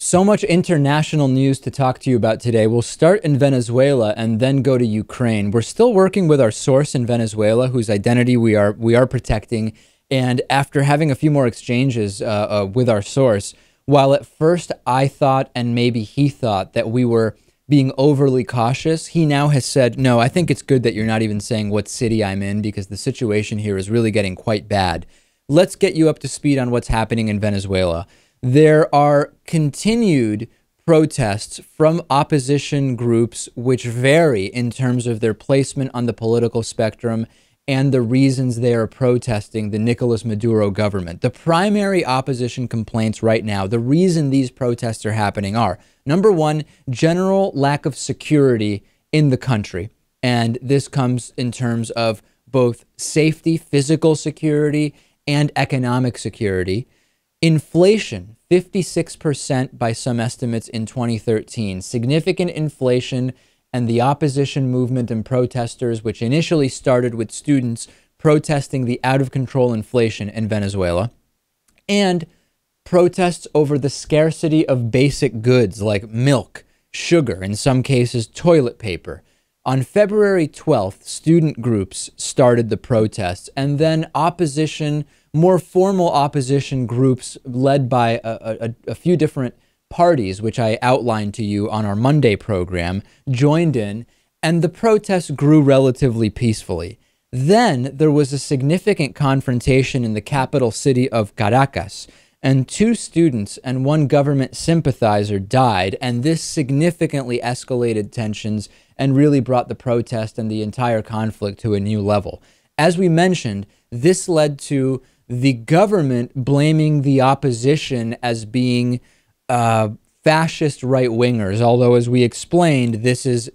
So much international news to talk to you about today. We'll start in Venezuela and then go to Ukraine. We're still working with our source in Venezuela, whose identity we are protecting. And after having a few more exchanges with our source, while at first I thought, and maybe he thought, that we were being overly cautious, he now has said, no, I think it's good that you're not even saying what city I'm in, because the situation here is really getting quite bad. Let's get you up to speed on what's happening in Venezuela. There are continued protests from opposition groups, which vary in terms of their placement on the political spectrum and the reasons they are protesting the Nicolas Maduro government. The primary opposition complaints right now, the reason these protests are happening, are, number one, general lack of security in the country. And this comes in terms of both safety, physical security, and economic security. Inflation, 56% by some estimates in 2013, significant inflation, and the opposition movement and protesters, which initially started with students protesting the out-of-control inflation in Venezuela, and protests over the scarcity of basic goods like milk, sugar, in some cases toilet paper. On February 12th, student groups started the protests, and then opposition, more formal opposition groups led by a few different parties, which I outlined to you on our Monday program, joined in, and the protests grew relatively peacefully. Then there was a significant confrontation in the capital city of Caracas, and 2 students and 1 government sympathizer died, and this significantly escalated tensions and really brought the protest and the entire conflict to a new level. As we mentioned, this led to the government blaming the opposition as being fascist right-wingers, although, as we explained, this is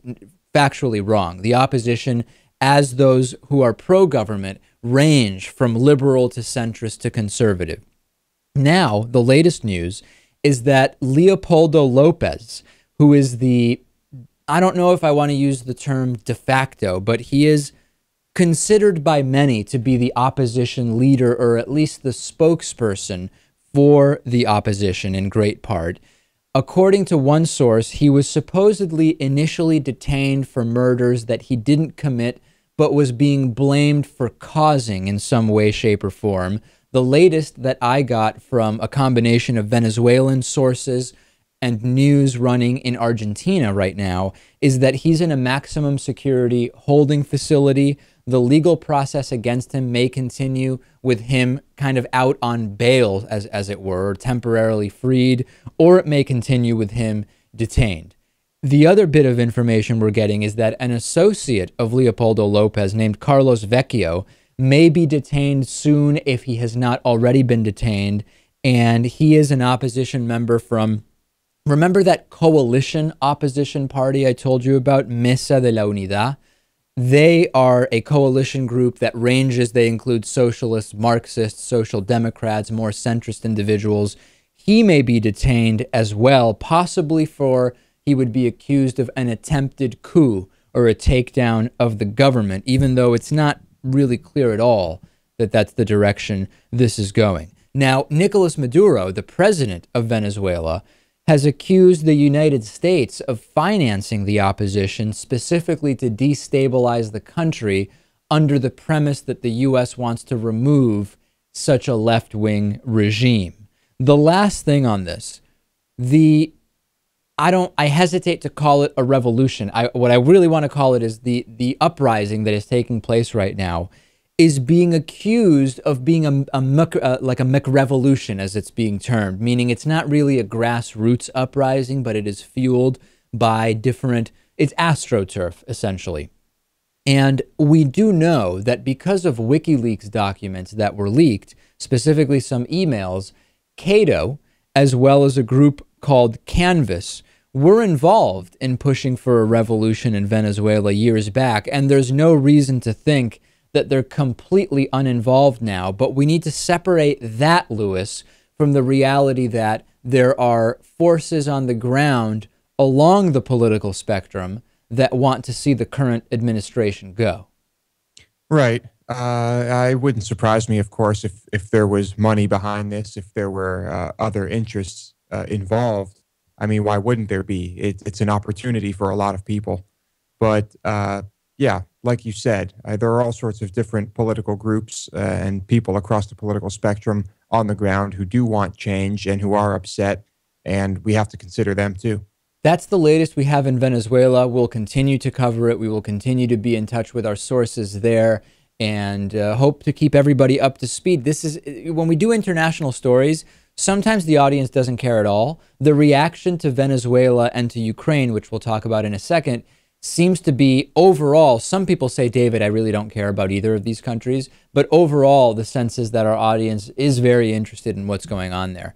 factually wrong. The opposition, as those who are pro-government, range from liberal to centrist to conservative. Now, the latest news is that Leopoldo Lopez, who is the, I don't know if I want to use the term de facto, but he is considered by many to be the opposition leader, or at least the spokesperson for the opposition in great part. According to one source, he was supposedly initially detained for murders that he didn't commit, but was being blamed for causing in some way, shape, or form. The latest that I got from a combination of Venezuelan sources and news running in Argentina right now is that he's in a maximum security holding facility. The legal process against him may continue with him kind of out on bail, as it were, temporarily freed, or it may continue with him detained. The other bit of information we're getting is that an associate of Leopoldo Lopez named Carlos Vecchio may be detained soon if he has not already been detained, and he is an opposition member from, remember that coalition opposition party I told you about, Mesa de la Unidad? They are a coalition group that ranges. They include socialists, Marxists, social democrats, more centrist individuals. He may be detained as well, possibly for, he would be accused of an attempted coup or a takedown of the government, even though it's not really clear at all that that's the direction this is going. Now, Nicolas Maduro, the president of Venezuela, has accused the United States of financing the opposition specifically to destabilize the country under the premise that the U.S. wants to remove such a left-wing regime. The last thing on this, I hesitate to call it a revolution. What I really want to call it is the uprising that is taking place right now is being accused of being like a McRevolution, as it's being termed, meaning it's not really a grassroots uprising, but it is fueled by different, it's astroturf, essentially. And we do know that because of WikiLeaks documents that were leaked, specifically some emails, Cato, as well as a group called Canvas, were involved in pushing for a revolution in Venezuela years back, and there's no reason to think that they're completely uninvolved now, but we need to separate that, Lewis, from the reality that there are forces on the ground along the political spectrum that want to see the current administration go. Right. It wouldn't surprise me, of course, if there was money behind this, if there were other interests involved. I mean, why wouldn't there be? It's an opportunity for a lot of people. But yeah, like you said, there are all sorts of different political groups and people across the political spectrum on the ground who do want change and who are upset, and we have to consider them too. That's the latest we have in Venezuela. We'll continue to cover it. We will continue to be in touch with our sources there and hope to keep everybody up to speed. This is when we do international stories, sometimes the audience doesn't care at all. The reaction to Venezuela and to Ukraine, which we'll talk about in a second, seems to be overall, some people say, David, I really don't care about either of these countries. But overall, the sense is that our audience is very interested in what's going on there.